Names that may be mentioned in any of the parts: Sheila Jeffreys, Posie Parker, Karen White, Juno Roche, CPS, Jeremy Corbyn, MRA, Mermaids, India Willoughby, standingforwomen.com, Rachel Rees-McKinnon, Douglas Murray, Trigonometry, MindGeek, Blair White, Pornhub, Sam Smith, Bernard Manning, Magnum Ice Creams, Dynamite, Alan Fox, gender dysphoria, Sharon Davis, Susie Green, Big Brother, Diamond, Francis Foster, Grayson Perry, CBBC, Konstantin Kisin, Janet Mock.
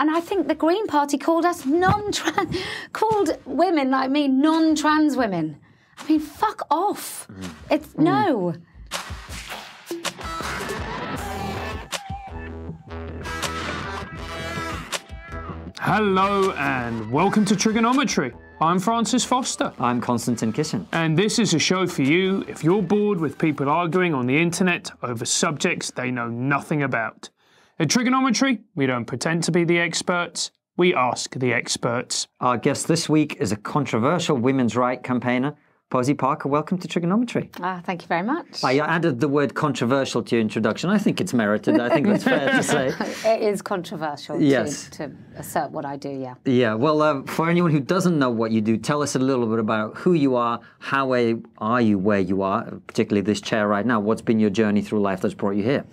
And I think the Green Party called us non-trans, called women like me non-trans women. I mean, fuck off. It's no. Hello and welcome to Trigonometry. I'm Francis Foster. I'm Konstantin Kisin. And this is a show for you if you're bored with people arguing on the internet over subjects they know nothing about. At Trigonometry, we don't pretend to be the experts, we ask the experts. Our guest this week is a controversial women's rights campaigner, Posie Parker. Welcome to Trigonometry. Thank you very much. I added the word controversial to your introduction. I think it's merited. I think that's fair to say. It is controversial, yes, to assert what I do, yeah. Yeah, well, for anyone who doesn't know what you do, tell us a little bit about who you are, how are you where you are, particularly this chair right now. What's been your journey through life that's brought you here?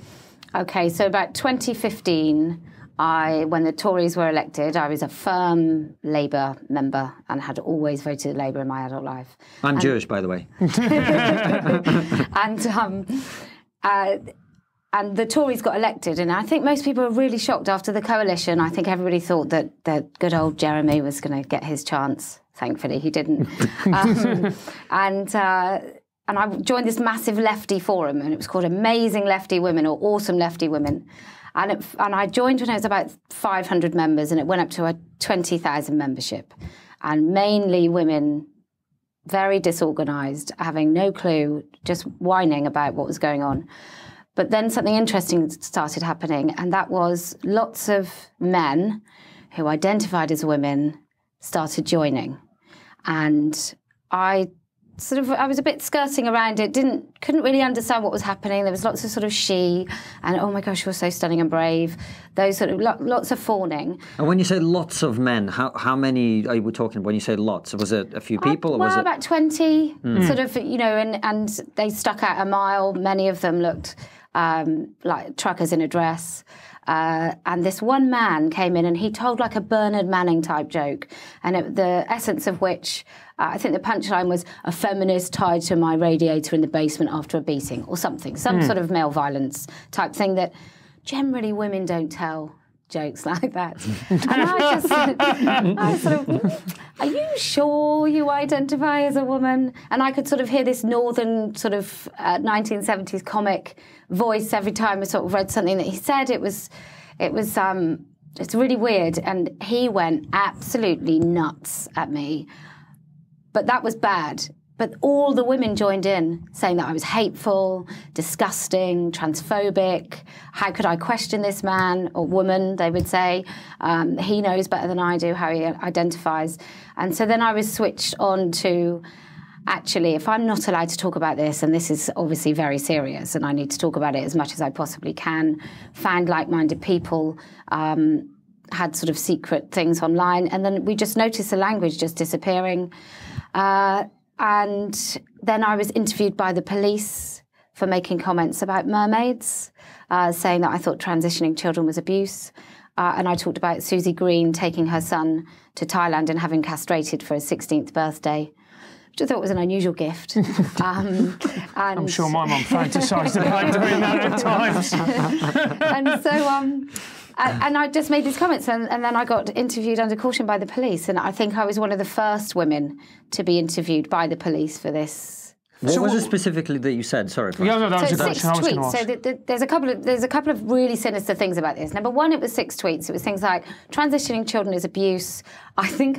Okay, so about 2015, when the Tories were elected, I was a firm Labour member and had always voted Labour in my adult life. I'm Jewish, by the way. And the Tories got elected, and I think most people were really shocked after the coalition. I think everybody thought that, good old Jeremy was going to get his chance. Thankfully, he didn't. And I joined this massive lefty forum, and it was called Amazing Lefty Women or Awesome Lefty Women. And I joined when it was about 500 members, and it went up to a 20,000 membership. And mainly women, very disorganised, having no clue, just whining about what was going on. But then something interesting started happening, and that was lots of men who identified as women started joining. And I was a bit skirting around it, couldn't really understand what was happening. There was lots of sort of she and, oh my gosh, you're so stunning and brave. Those sort of, lots of fawning. And when you say lots of men, how many are you talking when you say lots? Was it a few people? Well, or was it about 20, sort of, you know, and they stuck out a mile. Many of them looked like truckers in a dress. And this one man came in and he told like a Bernard Manning type joke, and the essence of which, I think the punchline was, a feminist tied to my radiator in the basement after a beating or something, some sort of male violence type thing that generally women don't tell jokes like that. And I sort of, are you sure you identify as a woman? And I could sort of hear this northern sort of 1970s comic voice every time I sort of read something that he said. It's really weird. And he went absolutely nuts at me. But that was bad. But all the women joined in, saying that I was hateful, disgusting, transphobic. How could I question this man or woman, they would say. He knows better than I do how he identifies. And so then I was switched on to, actually, if I'm not allowed to talk about this, and this is obviously very serious, and I need to talk about it as much as I possibly can, found like-minded people, had sort of secret things online. And then we just noticed the language just disappearing. And then I was interviewed by the police for making comments about mermaids, saying that I thought transitioning children was abuse. And I talked about Susie Green taking her son to Thailand and having castrated for his 16th birthday, which I thought was an unusual gift. I'm sure my mum fantasised about doing that at times. And so... And I just made these comments, and then I got interviewed under caution by the police, and I think I was one of the first women to be interviewed by the police for this. So what was it specifically that you said? Sorry. Yeah, no, that was six tweets. So there's a couple of really sinister things about this. Number one, it was 6 tweets. It was things like transitioning children is abuse. I think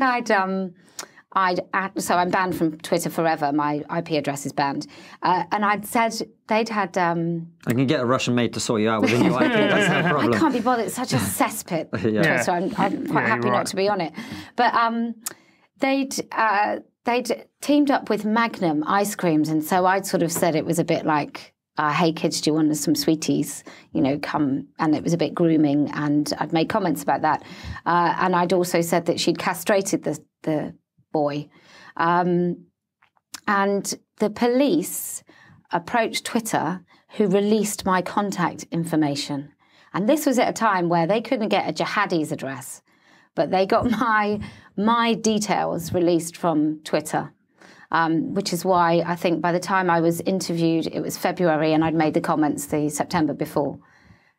so I'm banned from Twitter forever. My IP address is banned. And I'd said they'd had... I can get a Russian maid to sort you out with a new IP. That's no problem. I can't be bothered. It's such a cesspit. Yeah. So I'm quite happy not to be on it. But they'd teamed up with Magnum Ice Creams. And so I'd sort of said it was a bit like, hey, kids, do you want some sweeties? You know, come. And it was a bit grooming. And I'd made comments about that. And I'd also said that she'd castrated the boy. And the police approached Twitter, who released my contact information. And this was at a time where they couldn't get a jihadi's address, but they got my details released from Twitter, which is why I think by the time I was interviewed, it was February, and I'd made the comments the September before.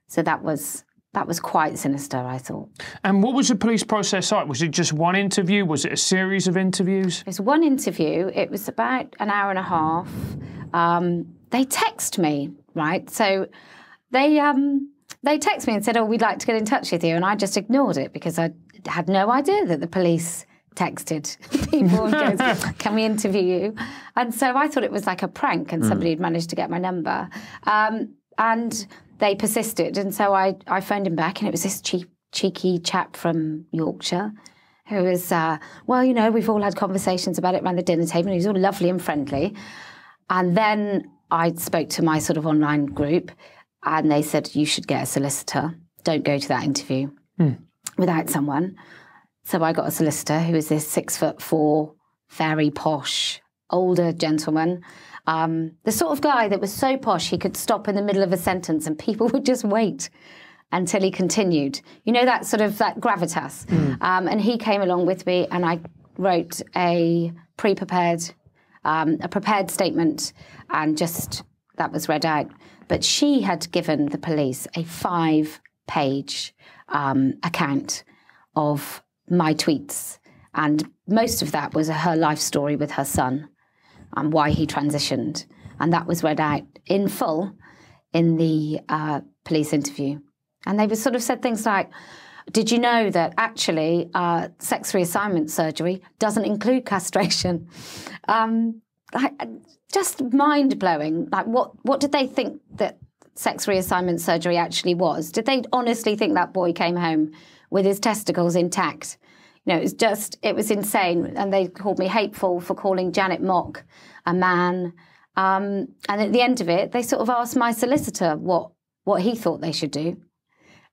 So that was That was quite sinister, I thought. And what was the police process like? Was it just one interview? Was it a series of interviews? It was one interview. It was about an hour and a half. They text me, right? So they text me and said, oh, we'd like to get in touch with you. And I just ignored it because I had no idea that the police texted people and goes, can we interview you? And so I thought it was like a prank and somebody had managed to get my number. And they persisted, and so I phoned him back, and it was this cheeky chap from Yorkshire who was, well, you know, we've all had conversations about it around the dinner table, and he was all lovely and friendly. And then I spoke to my sort of online group, and they said, you should get a solicitor. Don't go to that interview without someone. So I got a solicitor who was this 6'4", very posh, older gentleman. The sort of guy that was so posh he could stop in the middle of a sentence and people would just wait until he continued. You know, that sort of that gravitas. And he came along with me, and I wrote a prepared statement, and just that was read out. But she had given the police a 5-page account of my tweets, and most of that was her life story with her son and why he transitioned. And that was read out in full in the police interview. And they were sort of said things like, did you know that actually sex reassignment surgery doesn't include castration? Just mind-blowing. Like, what did they think that sex reassignment surgery actually was? Did they honestly think that boy came home with his testicles intact? You know, it was just, it was insane. And they called me hateful for calling Janet Mock a man. And at the end of it, they sort of asked my solicitor what he thought they should do.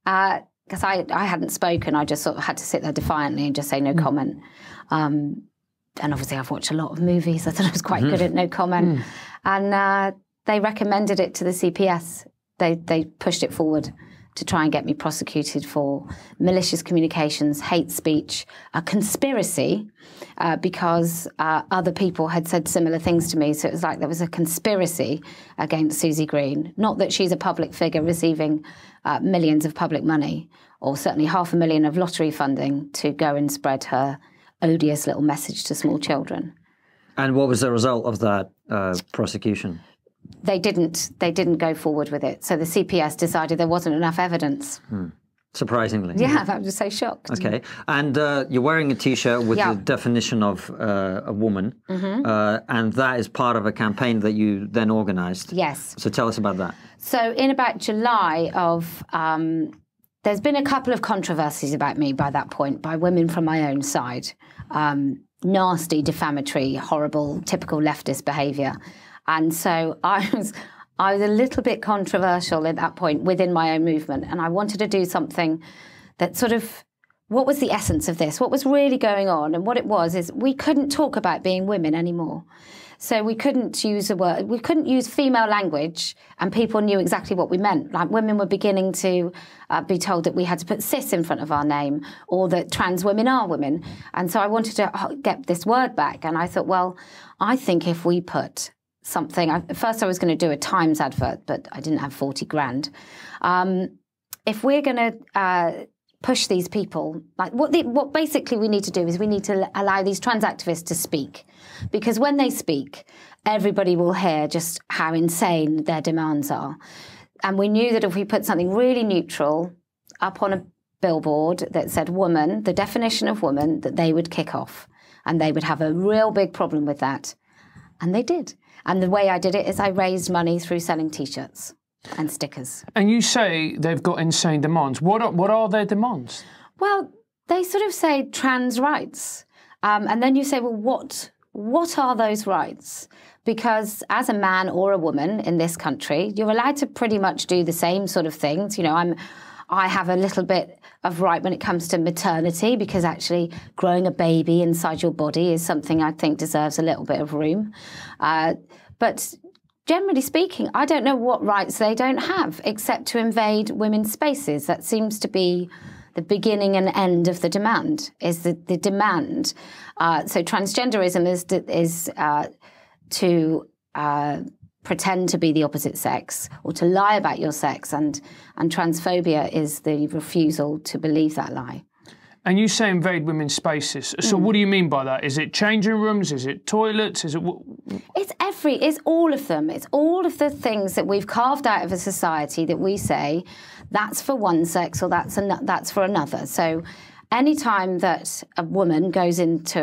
Because I hadn't spoken. I just sort of had to sit there defiantly and just say no comment. And obviously I've watched a lot of movies. I thought I was quite good at no comment. And they recommended it to the CPS. They pushed it forward to try and get me prosecuted for malicious communications, hate speech, a conspiracy, because other people had said similar things to me. So it was like there was a conspiracy against Susie Green. Not that she's a public figure receiving millions of public money, or certainly £500,000 of lottery funding to go and spread her odious little message to small children. And what was the result of that prosecution? They didn't go forward with it. So the CPS decided there wasn't enough evidence. Surprisingly. Yeah, that was so shocked. Okay. And you're wearing a T-shirt with the definition of a woman. And that is part of a campaign that you then organised. Yes. So tell us about that. So in about July of... there's been a couple of controversies about me by that point, by women from my own side. Nasty, defamatory, horrible, typical leftist behaviour. And so I was a little bit controversial at that point within my own movement, and I wanted to do something that sort of, what was the essence of this? What was really going on? And what it was is we couldn't talk about being women anymore. So we couldn't use a word, we couldn't use female language, and people knew exactly what we meant. Like, women were beginning to be told that we had to put cis in front of our name, or that trans women are women. And so I wanted to get this word back, and I thought, well, I think if we put something. At first I was going to do a Times advert, but I didn't have 40 grand. If we're going to push these people, like what basically we need to do is we need to allow these trans activists to speak, because when they speak, everybody will hear just how insane their demands are. And we knew that if we put something really neutral up on a billboard that said woman, the definition of woman, that they would kick off, and they would have a real big problem with that. And they did. And the way I did it is I raised money through selling T-shirts and stickers. And you say they've got insane demands. What are their demands? Well, they sort of say trans rights. And then you say, well, what are those rights? Because as a man or a woman in this country, you're allowed to pretty much do the same sort of things. You know, I have a little bit of right when it comes to maternity, because actually growing a baby inside your body is something I think deserves a little bit of room. But generally speaking, I don't know what rights they don't have, except to invade women's spaces. That seems to be the beginning and end of the demand, is the demand. So transgenderism is to pretend to be the opposite sex or to lie about your sex, and transphobia is the refusal to believe that lie. And you say invade women's spaces. So what do you mean by that? Is it changing rooms? Is it toilets? Is it? It's all of them. It's all of the things that we've carved out of a society that we say that's for one sex or that's for another. So any time that a woman goes into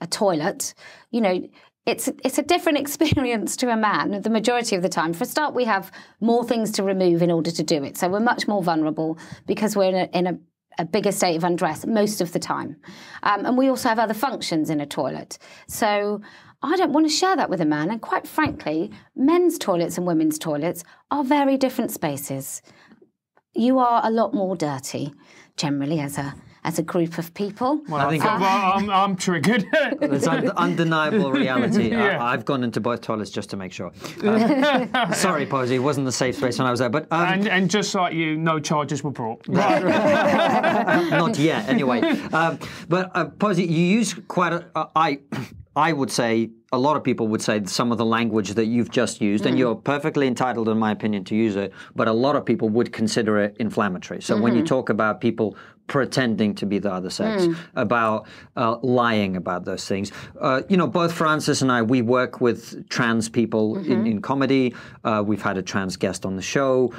a toilet, you know, it's a different experience to a man the majority of the time. For a start, we have more things to remove in order to do it. So we're much more vulnerable because we're in a bigger state of undress most of the time. And we also have other functions in a toilet. So I don't want to share that with a man. And quite frankly, men's toilets and women's toilets are very different spaces. You are a lot more dirty, generally, as a group of people. Well, I think I'm triggered. It's undeniable reality. Yeah. I've gone into both toilets just to make sure. Sorry, Posie, it wasn't the safe space when I was there. But and just like you, no charges were brought. Right. Not yet, anyway. But Posie, you use quite a... I would say, a lot of people would say some of the language that you've just used, and you're perfectly entitled, in my opinion, to use it, but a lot of people would consider it inflammatory. So when you talk about people pretending to be the other sex, about lying about those things, you know, both Francis and I, we work with trans people in comedy. We've had a trans guest on the show.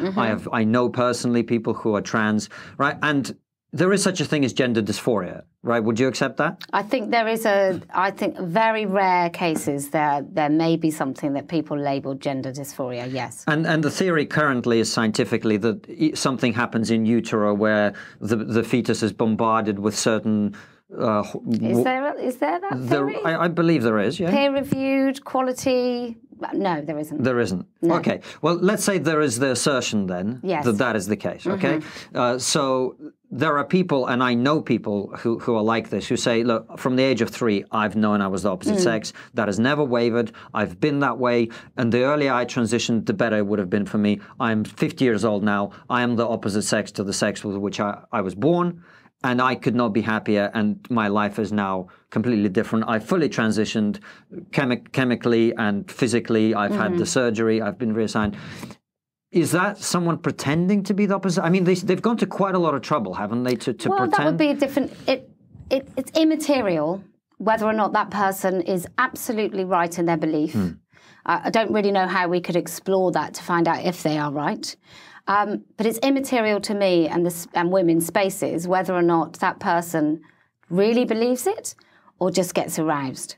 I know personally people who are trans, right? And there is such a thing as gender dysphoria, right? Would you accept that? I think there is I think very rare cases there may be something that people label gender dysphoria, yes. And the theory currently is scientifically that something happens in utero where the fetus is bombarded with certain... Is there that theory? I believe there is, yeah. Peer-reviewed, quality... No, there isn't. There isn't. No. Okay. Well, let's say there is the assertion then that is the case, okay? So there are people, and I know people who are like this, who say, look, from the age of 3, I've known I was the opposite sex. That has never wavered. I've been that way. And the earlier I transitioned, the better it would have been for me. I'm 50 years old now. I am the opposite sex to the sex with which I was born. And I could not be happier, and my life is now completely different. I fully transitioned chemically and physically. I've had the surgery. I've been reassigned. Is that someone pretending to be the opposite? I mean, they've gone to quite a lot of trouble, haven't they, to pretend? Well, that would be a different... It's immaterial whether or not that person is absolutely right in their belief. I don't really know how we could explore that to find out if they are right. But it's immaterial to me and women's spaces whether or not that person really believes it or just gets aroused.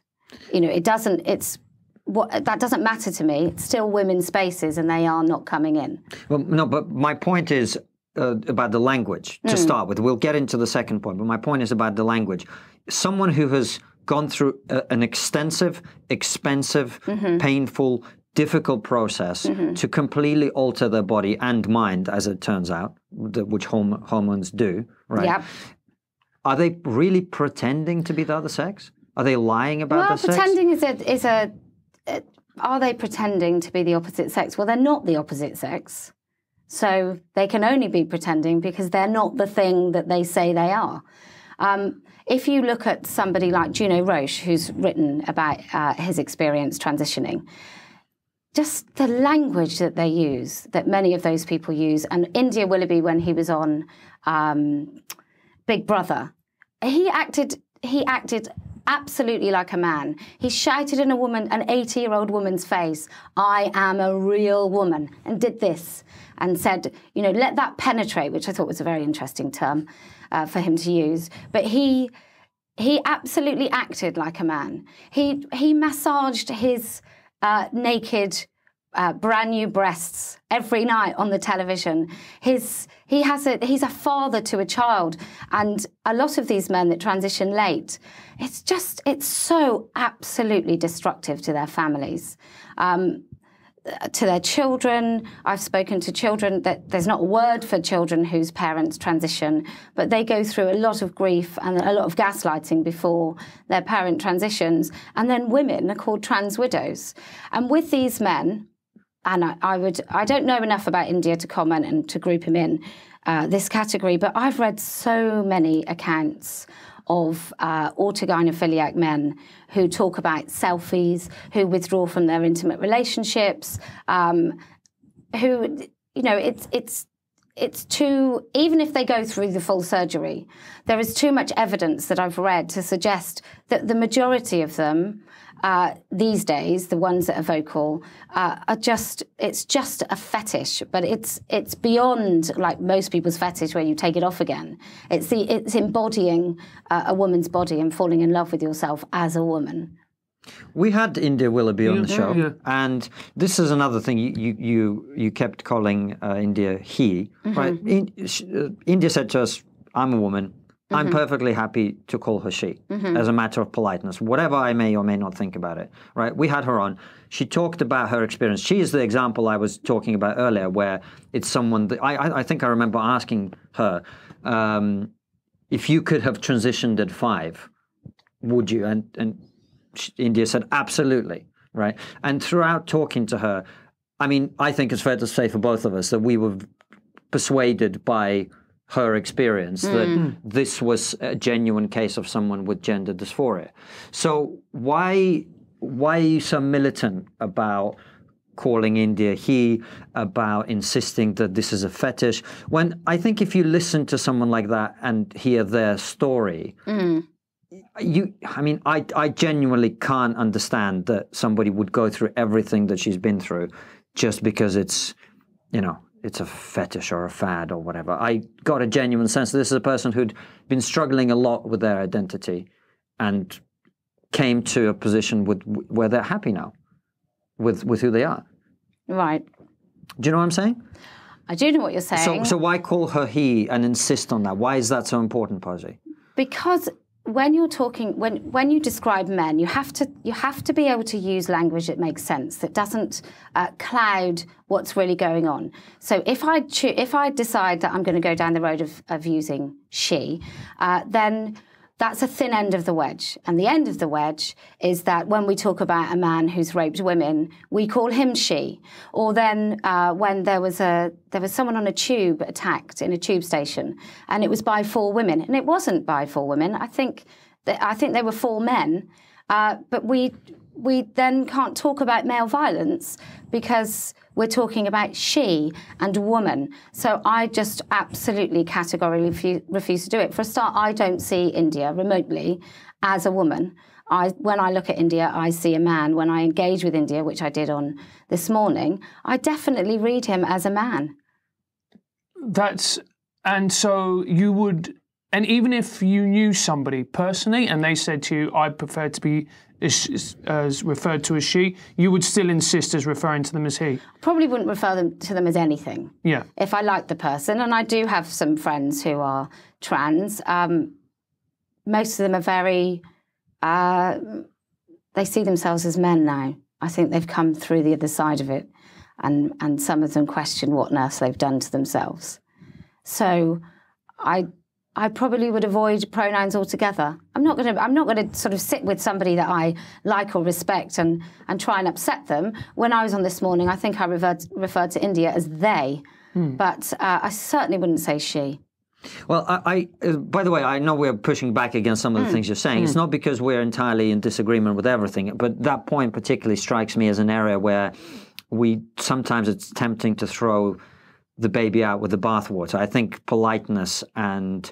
You know, it doesn't. That doesn't matter to me. It's still women's spaces, and they are not coming in. Well, no, but my point is about the language to start with. We'll get into the second point, but my point is about the language. Someone who has gone through an extensive, expensive, painful, difficult process to completely alter their body and mind, as it turns out, which hormones do, right? Yep. Are they really pretending to be the other sex? Are they lying about the sex? Well, pretending are they pretending to be the opposite sex? Well, they're not the opposite sex. So they can only be pretending because they're not the thing that they say they are. If you look at somebody like Juno Roche, who's written about his experience transitioning, just the language that they use, that many of those people use, and India Willoughby, when he was on Big Brother, he acted absolutely like a man. He shouted in an 80-year-old woman's face, "I am a real woman," and did this, and said, you know, let that penetrate, which I thought was a very interesting term for him to use. But he absolutely acted like a man. He massaged his naked, brand new breasts every night on the television. He's a father to a child, and a lot of these men that transition late, it's so absolutely destructive to their families, to their children. I've spoken to children that there's not a word for children whose parents transition, but they go through a lot of grief and a lot of gaslighting before their parent transitions. And then women are called trans widows. And with these men, and I don't know enough about India to comment and to group him in this category, but I've read so many accounts of autogynephiliac men who talk about selfies, who withdraw from their intimate relationships, who, you know, it's too, even if they go through the full surgery, there is too much evidence that I've read to suggest that the majority of them these days, the ones that are vocal, are just, it's just a fetish, but it's beyond like most people's fetish where you take it off again. It's the, it's embodying a woman's body and falling in love with yourself as a woman. We had India Willoughby on the show, and this is another thing you kept calling India he, right? India said to us, "I'm a woman. I'm perfectly happy to call her she as a matter of politeness, whatever I may or may not think about it," right? We had her on. She talked about her experience. She is the example I was talking about earlier, where it's someone that I think I remember asking her if you could have transitioned at 5, would you? And India said, absolutely, right? And throughout talking to her, I mean, I think it's fair to say for both of us that we were persuaded by her experience that this was a genuine case of someone with gender dysphoria. So why are you so militant about calling India he, about insisting that this is a fetish? When I think if you listen to someone like that and hear their story, I mean, I genuinely can't understand that somebody would go through everything that she's been through just because it's, you know, it's a fetish or a fad or whatever. I got a genuine sense that this is a person who'd been struggling a lot with their identity and came to a position with, where they're happy now with who they are. Right. Do you know what I'm saying? I do know what you're saying. So why call her he and insist on that? Why is that so important, Posie? Because when you're talking, when you describe men, you have to be able to use language that makes sense, that doesn't cloud what's really going on. So if I decide that I'm going to go down the road of using she, then that's a thin end of the wedge. And the end of the wedge is that when we talk about a man who's raped women, we call him she. Or then when there was someone on a tube attacked in a tube station, and it was by 4 women, and it wasn't by 4 women. I think they were 4 men. But we then can't talk about male violence because we're talking about she and woman. So I just absolutely categorically refuse to do it. For a start, I don't see India remotely as a woman. When I look at India, I see a man. When I engage with India, which I did on this morning, I definitely read him as a man. And so you would, and even if you knew somebody personally and they said to you, I prefer to be as referred to as she, you would still insist as referring to them as he? I probably wouldn't refer to them as anything. Yeah. If I like the person, and I do have some friends who are trans, most of them are very, they see themselves as men now. I think they've come through the other side of it, and some of them question what on earth they've done to themselves. So I probably would avoid pronouns altogether. I'm not going to sort of sit with somebody that I like or respect and try and upset them. When I was on This Morning, I think I referred to India as they, but I certainly wouldn't say she. Well, I by the way, I know we're pushing back against some of the things you're saying. It's not because we're entirely in disagreement with everything, but that point particularly strikes me as an area where we sometimes it's tempting to throw the baby out with the bathwater. I think politeness and,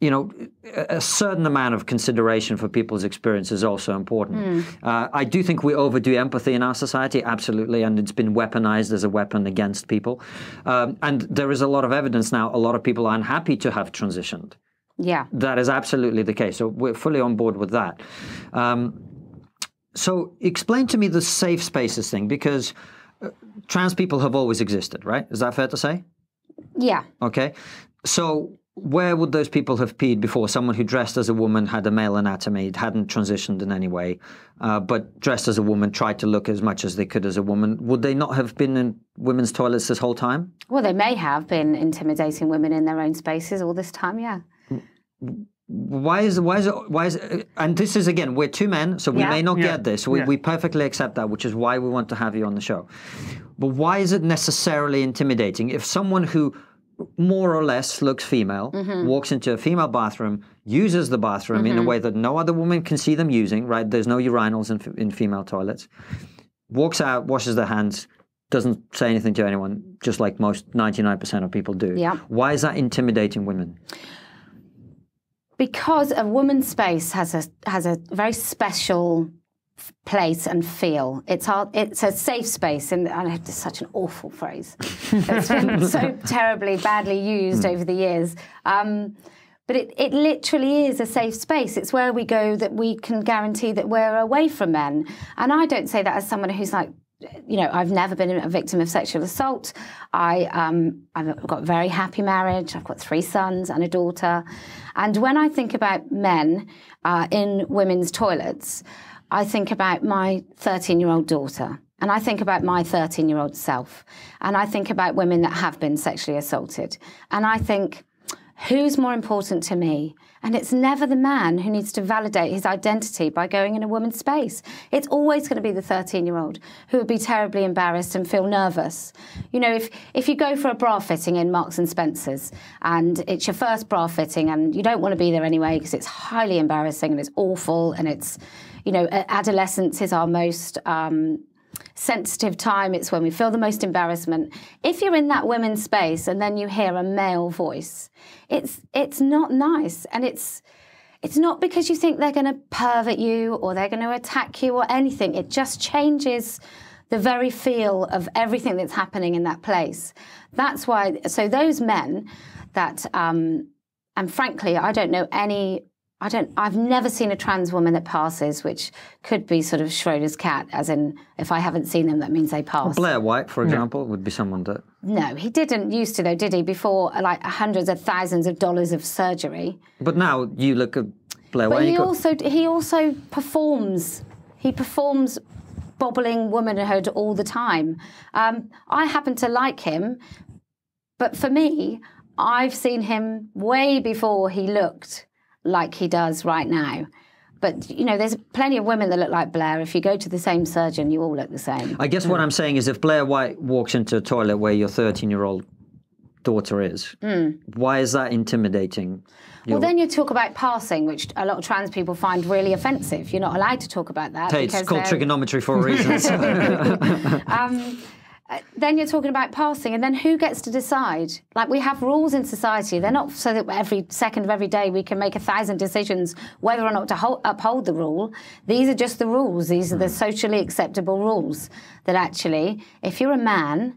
you know, a certain amount of consideration for people's experience is also important. I do think we overdo empathy in our society, absolutely, and it's been weaponized as a weapon against people. And there is a lot of evidence now, a lot of people are unhappy to have transitioned. Yeah. That is absolutely the case. So we're fully on board with that. So explain to me the safe spaces thing, because trans people have always existed, right? Is that fair to say? Yeah. Okay. So where would those people have peed before? Someone who dressed as a woman, had a male anatomy, hadn't transitioned in any way, but dressed as a woman, tried to look as much as they could as a woman. Would they not have been in women's toilets this whole time? Well, they may have been intimidating women in their own spaces all this time, yeah. Why is it, and this is again, we're 2 men, so we may not get this. We perfectly accept that, which is why we want to have you on the show. But why is it necessarily intimidating? If someone who more or less looks female, mm-hmm. walks into a female bathroom, uses the bathroom mm-hmm. in a way that no other woman can see them using, right? There's no urinals in female toilets. Walks out, washes their hands, doesn't say anything to anyone, just like most 99% of people do. Yeah. Why is that intimidating women? Because a woman's space has a very special place and feel. It's a safe space, and it's such an awful phrase. It's been so terribly badly used over the years. But it literally is a safe space. It's where we go that we can guarantee that we're away from men. And I don't say that as someone who's like, you know, I've never been a victim of sexual assault. I've got a very happy marriage. I've got 3 sons and a daughter. And when I think about men in women's toilets, I think about my 13-year-old daughter, and I think about my 13-year-old self, and I think about women that have been sexually assaulted. And I think, who's more important to me? And it's never the man who needs to validate his identity by going in a woman's space. It's always going to be the 13-year-old who would be terribly embarrassed and feel nervous. You know, if you go for a bra fitting in Marks and Spencer's and it's your first bra fitting and you don't want to be there anyway because it's highly embarrassing and it's awful and it's, you know, adolescence is our most sensitive time. It's when we feel the most embarrassment. If you're in that women's space and then you hear a male voice, it's not nice. And it's not because you think they're going to pervert you or they're going to attack you or anything. It just changes the very feel of everything that's happening in that place. That's why, so those men that, and frankly, I don't know any... I've never seen a trans woman that passes, which could be sort of Schrodinger's cat, as in if I haven't seen them, that means they pass. Well, Blair White, for example, would be someone that... No, he didn't used to, though, did he? Before, like, hundreds of thousands of dollars of surgery. But now you look at Blair White... But he also performs. He performs bobbling womanhood all the time. I happen to like him, but for me, I've seen him way before he looked... like he does right now. But, you know, there's plenty of women that look like Blair. If you go to the same surgeon, you all look the same. I guess what I'm saying is if Blair White walks into a toilet where your 13-year-old daughter is, why is that intimidating? Well, then you talk about passing, which a lot of trans people find really offensive. You're not allowed to talk about that. Hey, it's called trigonometry for a reason. So. Then you're talking about passing, and then who gets to decide? Like, we have rules in society. They're not so that every second of every day we can make 1,000 decisions whether or not to uphold the rule. These are just the rules. These are the socially acceptable rules that actually, if you're a man,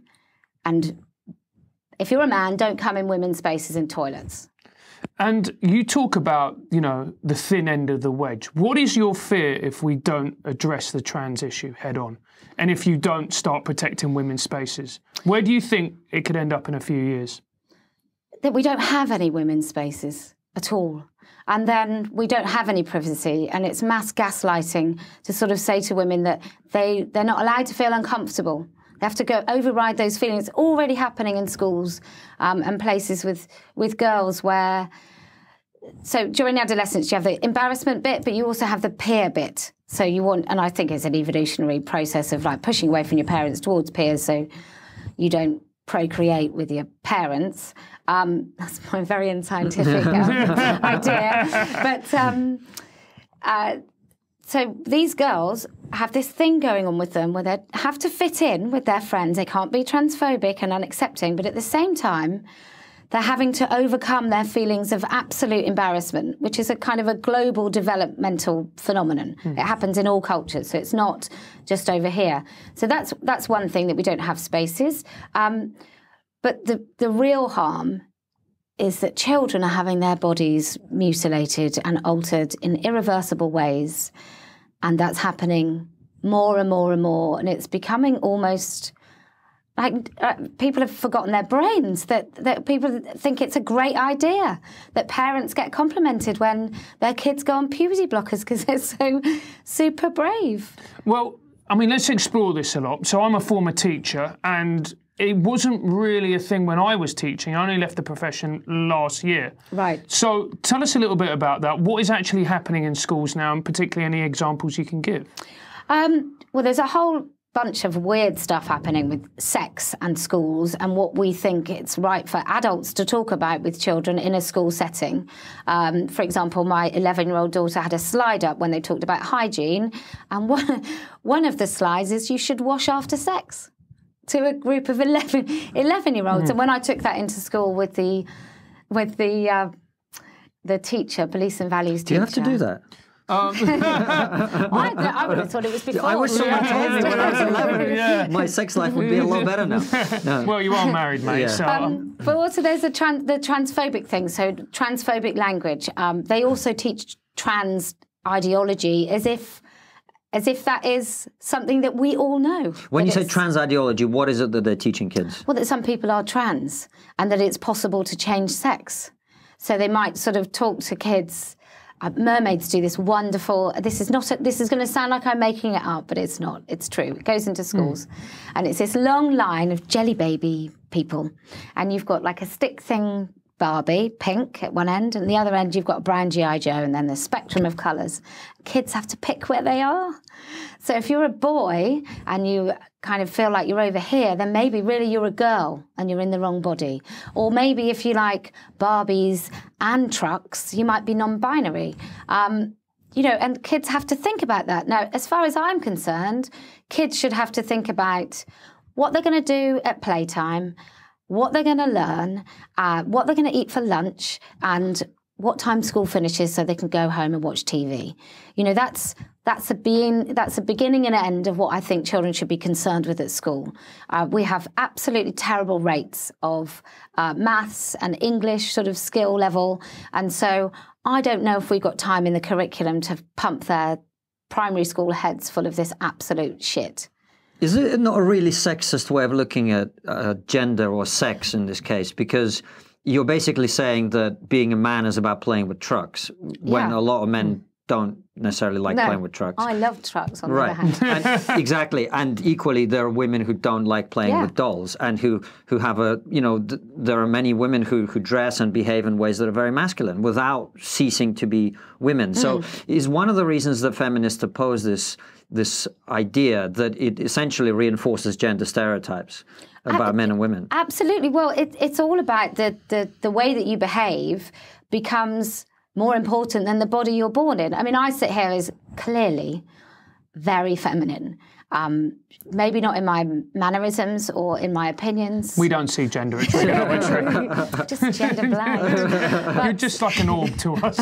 don't come in women's spaces and toilets. And you talk about, you know, the thin end of the wedge. What is your fear if we don't address the trans issue head on? And if you don't start protecting women's spaces? Where do you think it could end up in a few years? That we don't have any women's spaces at all. And then we don't have any privacy, and it's mass gaslighting to sort of say to women that they're not allowed to feel uncomfortable. They have to go override those feelings. It's already happening in schools and places with girls where... So during adolescence, you have the embarrassment bit, but you also have the peer bit. So you want... And I think it's an evolutionary process of, like, pushing away from your parents towards peers so you don't procreate with your parents. That's my very unscientific idea. But... so these girls have this thing going on with them where they have to fit in with their friends. They can't be transphobic and unaccepting, but at the same time, they're having to overcome their feelings of absolute embarrassment, which is a kind of a global developmental phenomenon. It happens in all cultures, so it's not just over here. So that's one thing, that we don't have spaces. But the real harm is that children are having their bodies mutilated and altered in irreversible ways. And that's happening more and more and more. And it's becoming almost like people have forgotten their brains, that people think it's a great idea, that parents get complimented when their kids go on puberty blockers because they're so super brave. Well, I mean, let's explore this a lot. So I'm a former teacher, and... it wasn't really a thing when I was teaching. I only left the profession last year. Right. So tell us a little bit about that. What is actually happening in schools now, and particularly any examples you can give? Well, there's a whole bunch of weird stuff happening with sex and schools and what we think it's right for adults to talk about with children in a school setting. For example, my 11-year-old daughter had a slide up when they talked about hygiene, and one of the slides is you should wash after sex to a group of 11-year-olds. Mm. And when I took that into school with the teacher, Beliefs and Values teacher. Do you have to do that? I would have thought it was before. I wish someone told me when I was 11. Yeah. My sex life would be a lot better now. No. Well, you are married, mate. Yeah. So. But also there's the transphobic thing, so transphobic language. They also teach trans ideology as if that is something that we all know. When you say trans ideology, what is it that they're teaching kids? Well, that some people are trans and that it's possible to change sex. So they might sort of talk to kids. Mermaids do this wonderful. This is going to sound like I'm making it up, but it's not. It's true. It goes into schools, and it's this long line of jelly baby people, and you've got like a stick thing Barbie, pink at one end, and the other end you've got brown G.I. Joe, and then the spectrum of colours. Kids have to pick where they are. So if you're a boy and you kind of feel like you're over here, then maybe really you're a girl and you're in the wrong body. Or maybe if you like Barbies and trucks, you might be non-binary. You know, and kids have to think about that. Now, as far as I'm concerned, kids should have to think about what they're going to do at playtime, what they're going to learn, what they're going to eat for lunch, and what time school finishes so they can go home and watch TV. You know, that's a beginning and end of what I think children should be concerned with at school. We have absolutely terrible rates of maths and English sort of skill level, and so I don't know if we've got time in the curriculum to pump their primary school heads full of this absolute shit. Is it not a really sexist way of looking at gender or sex in this case? Because you're basically saying that being a man is about playing with trucks, when a lot of men don't necessarily like playing with trucks. I love trucks, on the other hand. And, exactly. And equally, there are women who don't like playing with dolls and who have a, you know, there are many women who dress and behave in ways that are very masculine without ceasing to be women. So is one of the reasons that feminists oppose this idea that it essentially reinforces gender stereotypes about men and women? Absolutely. Well, it's all about the way that you behave becomes more important than the body you're born in. I mean, I sit here as clearly very feminine. Maybe not in my mannerisms or in my opinions. We don't see gender at Trigonometry. Just gender blind. But you're just like an orb to us.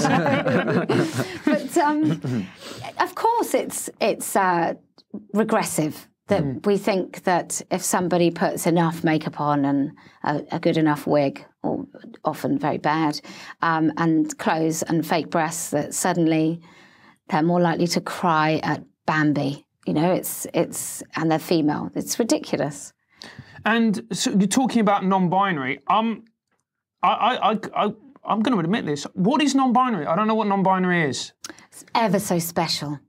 But of course it's regressive that we think that if somebody puts enough makeup on and a good enough wig, or often very bad, and clothes and fake breasts, that suddenly they're more likely to cry at Bambi. You know, and they're female. It's ridiculous. And so you're talking about non-binary. I'm going to admit this. What is non-binary? I don't know what non-binary is. It's ever so special.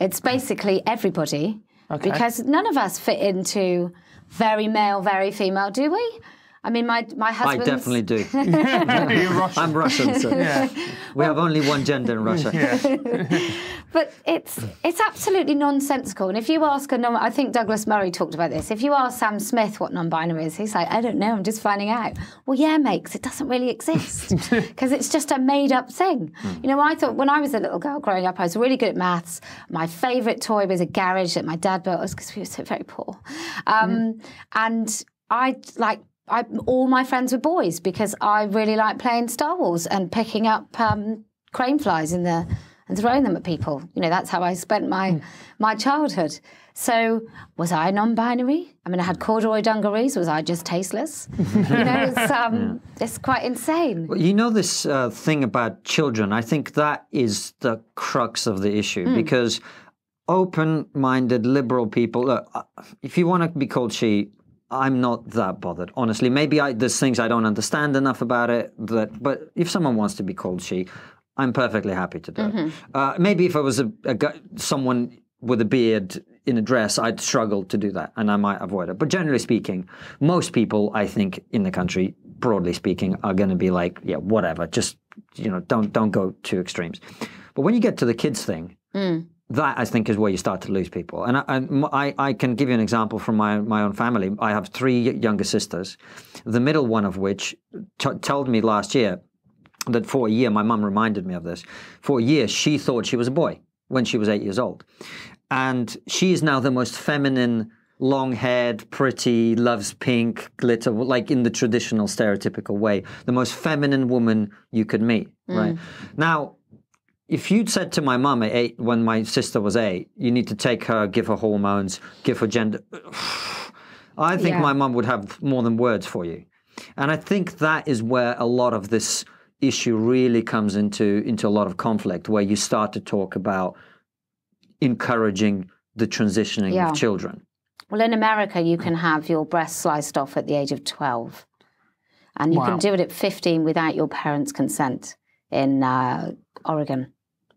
It's basically everybody. Okay. Because none of us fit into very male, very female, do we? I mean, my husband. I definitely do. You're Russian. I'm Russian, so yeah. We have only one gender in Russia. Yeah. But it's absolutely nonsensical. And if you ask I think Douglas Murray talked about this. If you ask Sam Smith what non-binary is, he's like, I don't know, I'm just finding out. Well, yeah, mate, because it doesn't really exist because it's just a made-up thing. Mm. You know, I thought when I was a little girl growing up, I was really good at maths. My favourite toy was a garage that my dad built us because we were so very poor, and all my friends were boys because I really liked playing Star Wars and picking up crane flies and throwing them at people. You know, that's how I spent my childhood. So was I non-binary? I mean, I had corduroy dungarees. Was I just tasteless? You know, it's quite insane. Well, you know this thing about children. I think that is the crux of the issue because open-minded liberal people, look, if you want to be called she, I'm not that bothered, honestly. Maybe there's things I don't understand enough about it, but if someone wants to be called she, I'm perfectly happy to do it. Maybe if I was someone with a beard in a dress, I'd struggle to do that, and I might avoid it. But generally speaking, most people, I think, in the country, broadly speaking, are going to be like, yeah, whatever, just, you know, don't go to extremes. But when you get to the kids thing, that, I think, is where you start to lose people. And I can give you an example from my own family. I have three younger sisters, the middle one of which told me last year that for a year, my mum reminded me of this, for a year she thought she was a boy when she was 8 years old. And she is now the most feminine, long-haired, pretty, loves pink, glitter, like in the traditional stereotypical way, the most feminine woman you could meet, right? Now, if you'd said to my mum at 8, when my sister was 8, you need to take her, give her hormones, give her gender, I think my mum would have more than words for you. And I think that is where a lot of this issue really comes into a lot of conflict, where you start to talk about encouraging the transitioning of children. Well, in America, you can have your breast sliced off at the age of 12. And you can do it at 15 without your parents' consent in Oregon.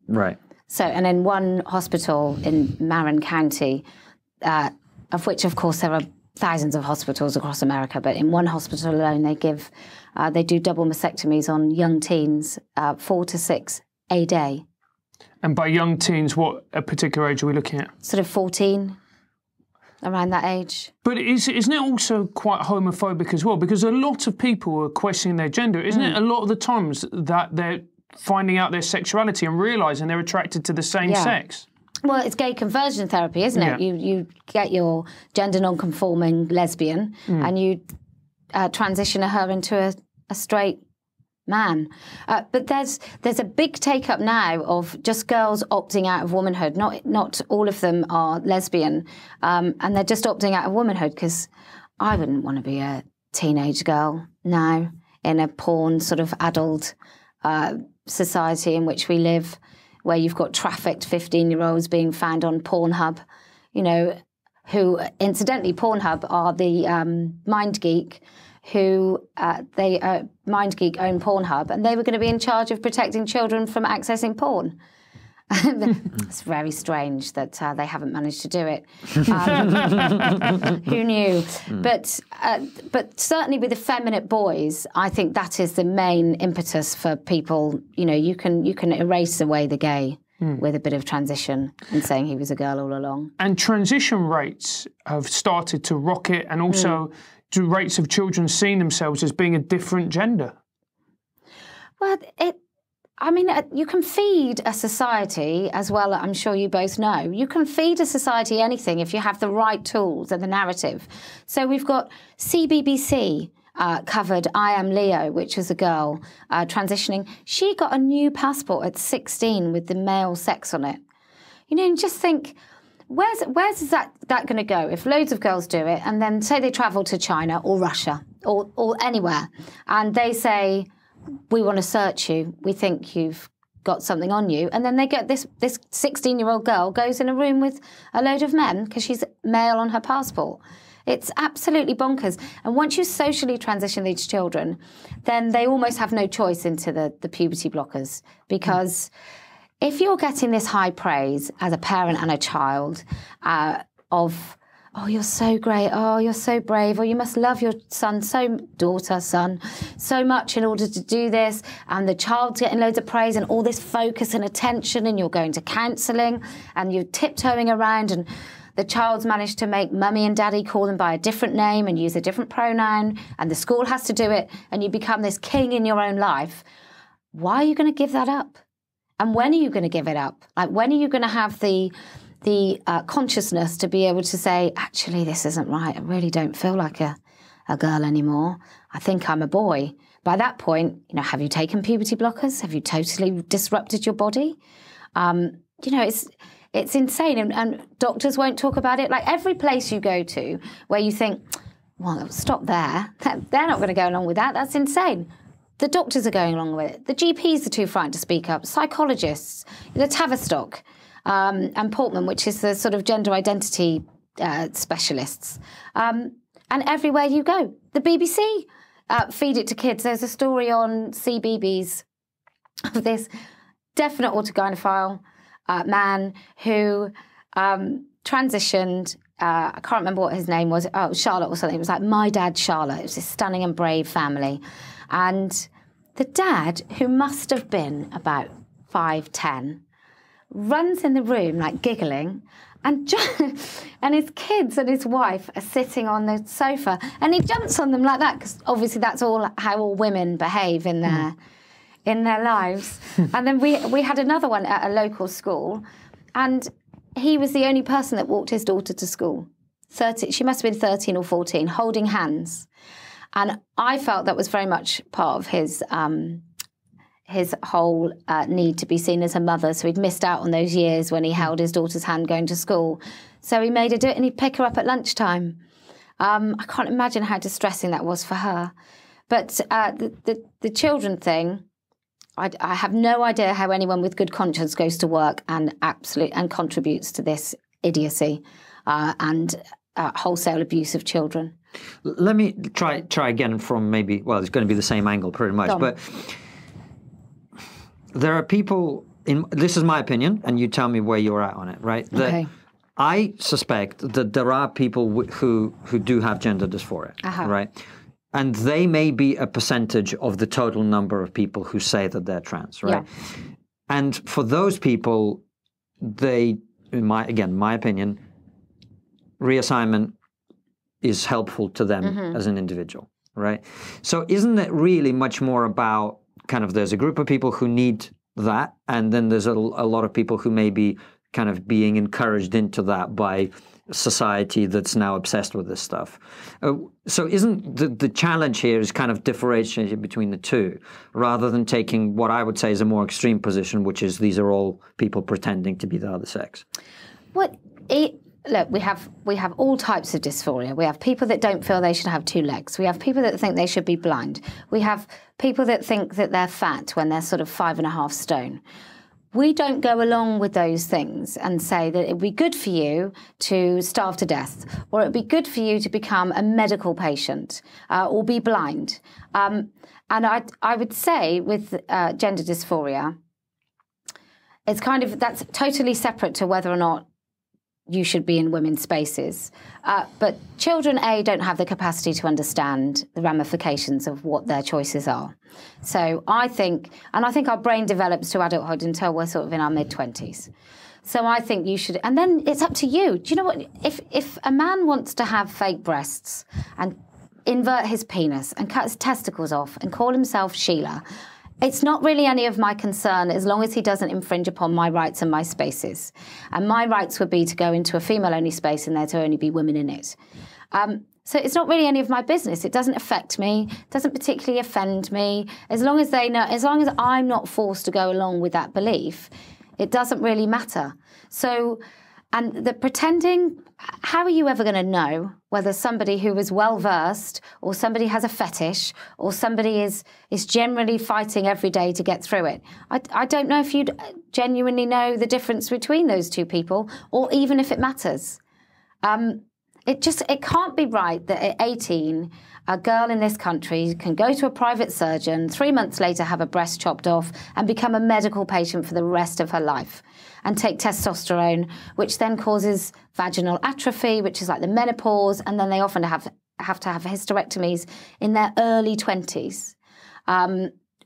Right. So, and in one hospital in Marin County, of which, of course, there are thousands of hospitals across America, but in one hospital alone, they give, they do double mastectomies on young teens, 4 to 6 a day. And by young teens, what a particular age are we looking at? Sort of 14, around that age. But isn't it also quite homophobic as well? Because a lot of people are questioning their gender, isn't it? A lot of the times that they're finding out their sexuality and realising they're attracted to the same sex. Well, it's gay conversion therapy, isn't it? You get your gender non-conforming lesbian and you transition her into a straight man. But there's a big take-up now of just girls opting out of womanhood. Not all of them are lesbian, and they're just opting out of womanhood because I wouldn't want to be a teenage girl now in a porn sort of adult society in which we live, where you've got trafficked 15-year-olds being found on Pornhub, you know, who incidentally Pornhub are the MindGeek, who they MindGeek own Pornhub, and they were going to be in charge of protecting children from accessing porn. It's very strange that they haven't managed to do it. Who knew? But certainly with effeminate boys, I think that is the main impetus for people. You know, you can erase away the gay with a bit of transition and saying he was a girl all along. And transition rates have started to rocket, and also rates of children seeing themselves as being a different gender. Well, I mean, you can feed a society as well, I'm sure you both know. You can feed a society anything if you have the right tools and the narrative. So we've got CBBC covered I Am Leo, which was a girl transitioning. She got a new passport at 16 with the male sex on it. You know, and just think, where's that going to go if loads of girls do it and then say they travel to China or Russia or anywhere and they say, we want to search you, we think you've got something on you. And then they get this 16-year-old girl goes in a room with a load of men because she's male on her passport. It's absolutely bonkers. And once you socially transition these children, then they almost have no choice into the puberty blockers. Because if you're getting this high praise as a parent and a child of, oh, you're so great, oh, you're so brave, or you must love your son, son, so much in order to do this, and the child's getting loads of praise and all this focus and attention, and you're going to counselling, and you're tiptoeing around, and the child's managed to make mummy and daddy call them by a different name and use a different pronoun, and the school has to do it, and you become this king in your own life. Why are you going to give that up? And when are you going to give it up? Like, when are you going to have the consciousness to be able to say, actually, this isn't right. I really don't feel like a girl anymore. I think I'm a boy. By that point, you know, have you taken puberty blockers? Have you totally disrupted your body? You know, it's insane. And doctors won't talk about it. Like, every place you go to where you think, well, stop there. They're not going to go along with that. That's insane. The doctors are going along with it. The GPs are too frightened to speak up. Psychologists, the Tavistock. And Portman, which is the sort of gender identity specialists. And everywhere you go, the BBC feed it to kids. There's a story on CBBS of this definite autogynephile man who transitioned. I can't remember what his name was. Oh, Charlotte or something. It was like My Dad, Charlotte. It was this stunning and brave family. And the dad, who must have been about 5'10", runs in the room, like giggling, and and his kids and his wife are sitting on the sofa, and he jumps on them like that, because obviously that's all how all women behave in their lives. And then we had another one at a local school, and he was the only person that walked his daughter to school. 13, she must have been 13 or 14, holding hands. And I felt that was very much part of his whole need to be seen as a mother. So he'd missed out on those years when he held his daughter's hand going to school. So he made her do it, and he'd pick her up at lunchtime. I can't imagine how distressing that was for her. But the children thing, I have no idea how anyone with good conscience goes to work and contributes to this idiocy and wholesale abuse of children. Let me try again from maybe, well, it's going to be the same angle pretty much, but there are people, this is my opinion, and you tell me where you're at on it, right? That I suspect that there are people who do have gender dysphoria, right? And they may be a percentage of the total number of people who say that they're trans, right? Yeah. And for those people, they, in my opinion, reassignment is helpful to them as an individual, right? So isn't it really much more about kind of there's a group of people who need that, and then there's a lot of people who may be kind of being encouraged into that by society that's now obsessed with this stuff. So isn't the challenge here is kind of differentiating between the two, rather than taking what I would say is a more extreme position, which is these are all people pretending to be the other sex? Look, we have all types of dysphoria. We have people that don't feel they should have two legs. We have people that think they should be blind. We have people that think that they're fat when they're sort of 5.5 stone. We don't go along with those things and say that it would be good for you to starve to death, or it would be good for you to become a medical patient or be blind. And I would say with gender dysphoria, it's kind of, that's totally separate to whether or not you should be in women's spaces. But children, A, don't have the capacity to understand the ramifications of what their choices are. So I think, and I think our brain develops to adulthood until we're sort of in our mid-20s. So I think you should, and then it's up to you. Do you know what, if a man wants to have fake breasts and invert his penis and cut his testicles off and call himself Sheila, it's not really any of my concern, as long as he doesn't infringe upon my rights and my spaces. And my rights would be to go into a female-only space and there to only be women in it. So it's not really any of my business. It doesn't affect me. It doesn't particularly offend me. As long as they know, as long as I'm not forced to go along with that belief, it doesn't really matter. So, and the pretending, how are you ever going to know whether somebody who is well-versed or somebody has a fetish or somebody is generally fighting every day to get through it? I don't know if you'd genuinely know the difference between those two people, or even if it matters. It can't be right that at 18, a girl in this country can go to a private surgeon, 3 months later have a breast chopped off and become a medical patient for the rest of her life and take testosterone, which then causes vaginal atrophy, which is like the menopause, and then they often have to have hysterectomies in their early 20s,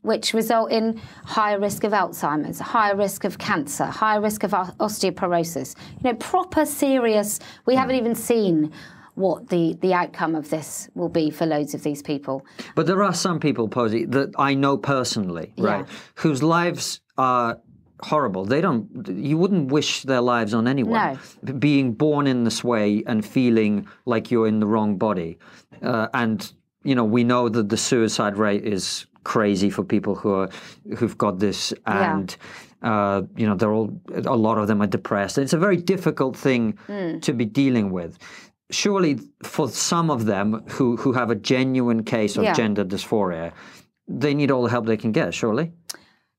which result in higher risk of Alzheimer's, higher risk of cancer, higher risk of osteoporosis. You know, proper serious, we haven't even seen what the outcome of this will be for loads of these people. But there are some people, Posie, that I know personally, right, whose lives are horrible. They don't, you wouldn't wish their lives on anyone. No. Being born in this way and feeling like you're in the wrong body. And, you know, we know that the suicide rate is crazy for people who've got this, and you know, a lot of them are depressed. It's a very difficult thing to be dealing with. Surely for some of them who have a genuine case of gender dysphoria, they need all the help they can get, surely?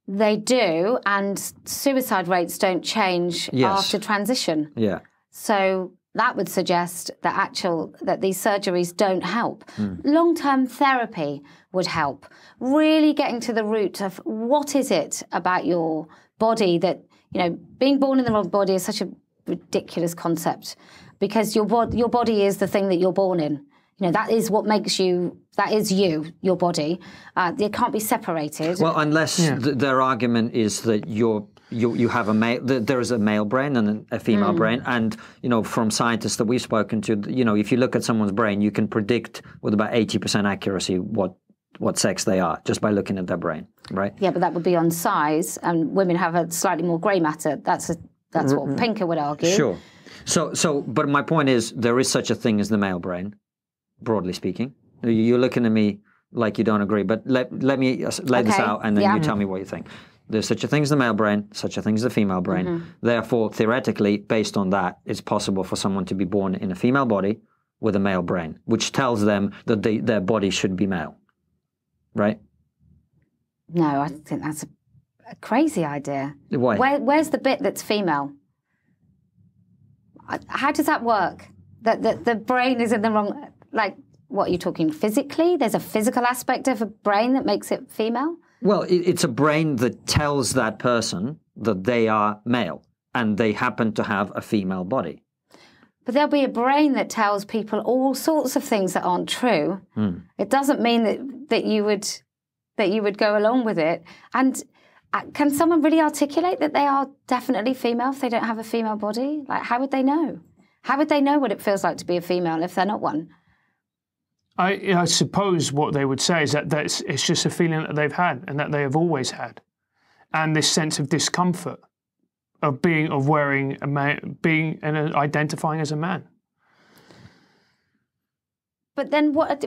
They do, and suicide rates don't change after transition. Yeah. So that would suggest that that these surgeries don't help. Long-term therapy would help. Really getting to the root of what is it about your body that, you know, being born in the wrong body is such a ridiculous concept, because your body is the thing that you're born in. You know, that is what makes you, that is you, your body. They can't be separated. Well, unless their argument is that you're you have a male, there is a male brain and a female brain, and from scientists that we've spoken to, if you look at someone's brain, you can predict with about 80% accuracy what sex they are just by looking at their brain, right? Yeah, but that would be on size, and women have a slightly more grey matter. That's what Pinker would argue. Sure. So, but my point is, there is such a thing as the male brain, broadly speaking. You're looking at me like you don't agree, but let me lay this out, and then you tell me what you think. There's such a thing as the male brain, such a thing as the female brain. Therefore, theoretically, based on that, it's possible for someone to be born in a female body with a male brain, which tells them that their body should be male, right? No, I think that's a crazy idea. Why? Where's the bit that's female? How does that work? That the brain is in the wrong... Like, what, are you talking physically? There's a physical aspect of a brain that makes it female? Well, it's a brain that tells that person that they are male and they happen to have a female body. But there'll be a brain that tells people all sorts of things that aren't true. It doesn't mean that you would go along with it. And can someone really articulate that they are definitely female if they don't have a female body? Like, how would they know? How would they know what it feels like to be a female if they're not one? I suppose what they would say is that it's just a feeling that they've had and that they have always had, and this sense of discomfort of wearing a man, being and identifying as a man. But then what?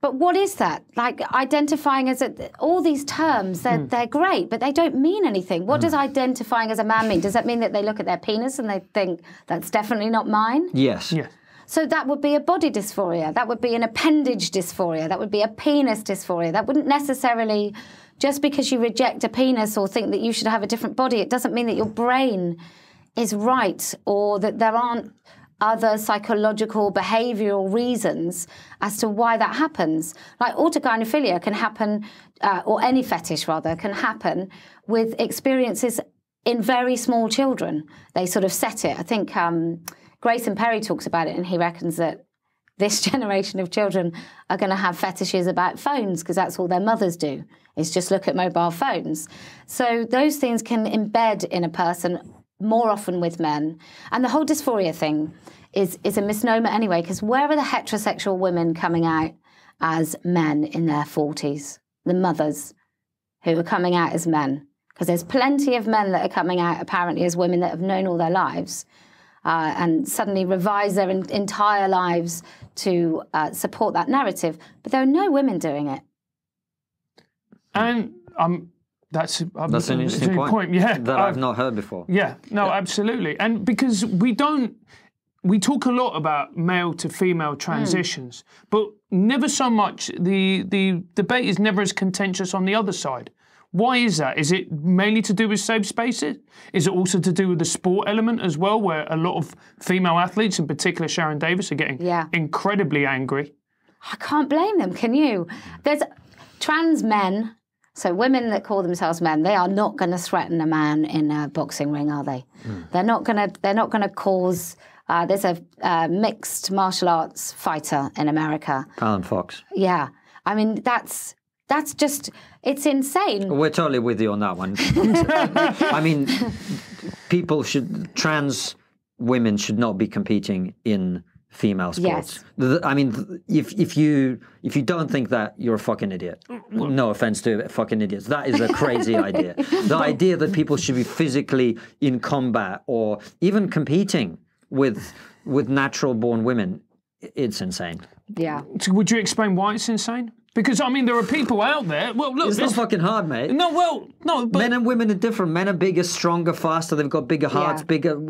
But what is that? Like, identifying as all these terms, they're great, but they don't mean anything. What does identifying as a man mean? Does that mean that they look at their penis and they think, that's definitely not mine? Yes. Yes. So that would be a body dysphoria. That would be an appendage dysphoria. That would be a penis dysphoria. That wouldn't necessarily, just because you reject a penis or think that you should have a different body, it doesn't mean that your brain is right or that there aren't other psychological behavioural reasons as to why that happens. Like, autogynephilia can happen, or any fetish rather, can happen with experiences in very small children. They sort of set it. I think... Grayson Perry talks about it, and he reckons that this generation of children are going to have fetishes about phones because that's all their mothers do, is just look at mobile phones. So those things can embed in a person more often with men. And the whole dysphoria thing is a misnomer anyway, because where are the heterosexual women coming out as men in their 40s? The mothers who are coming out as men. Because there's plenty of men that are coming out apparently as women that have known all their lives. And suddenly revise their entire lives to support that narrative. But there are no women doing it. And that's an interesting point. Yeah, that I've not heard before. Yeah, no, absolutely. And because we talk a lot about male to female transitions, but never so much, the debate is never as contentious on the other side. Why is that? Is it mainly to do with safe spaces? Is it also to do with the sport element as well, where a lot of female athletes, in particular Sharon Davis, are getting incredibly angry? I can't blame them, can you? There's trans men, so women that call themselves men, they are not going to threaten a man in a boxing ring, are they? They're not going to. They're not going to cause. There's a mixed martial arts fighter in America, Alan Fox. Yeah, I mean that's just. It's insane. We're totally with you on that one. I mean, trans women should not be competing in female sports. Yes. I mean, if you don't think that, you're a fucking idiot. No offense to fucking idiots. That is a crazy idea. The idea that people should be physically in combat or even competing with natural born women, it's insane. Yeah. So would you explain why it's insane? Because, I mean, there are people out there... Well, look, it's not fucking hard, mate. No, well, no, but... Men and women are different. Men are bigger, stronger, faster. They've got bigger hearts, bigger...